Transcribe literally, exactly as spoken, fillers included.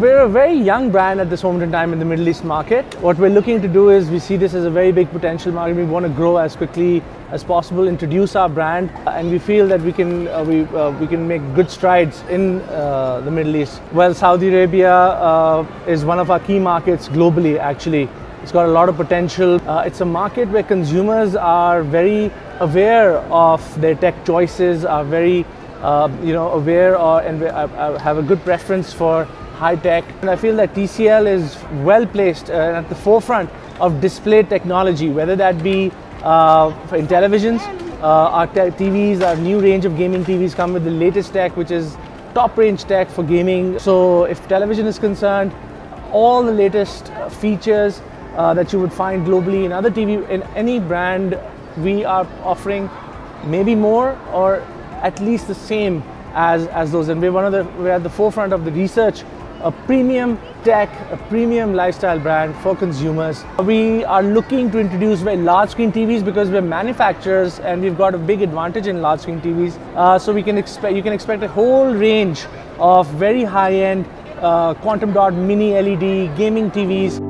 we're a very young brand at this moment in time in the Middle East market. What we're looking to do is we see this as a very big potential market. We want to grow as quickly as possible, introduce our brand, and we feel that we can uh, we uh, we can make good strides in uh, the Middle East. Well, Saudi Arabia uh, is one of our key markets globally. Actually, it's got a lot of potential. Uh, it's a market where consumers are very aware of their tech choices, are very Uh, you know, aware or, and uh, have a good preference for high tech. And I feel that T C L is well placed uh, at the forefront of display technology, whether that be uh, in televisions, uh, our te TVs, our new range of gaming T Vs come with the latest tech, which is top range tech for gaming. So if television is concerned, all the latest features uh, that you would find globally in other T V, in any brand, we are offering maybe more or at least the same as, as those. And we're, one of the, we're at the forefront of the research, a premium tech, a premium lifestyle brand for consumers. We are looking to introduce very large screen T Vs because we're manufacturers and we've got a big advantage in large screen T Vs. Uh, so we can expect, you can expect a whole range of very high-end uh, quantum dot mini L E D gaming T Vs.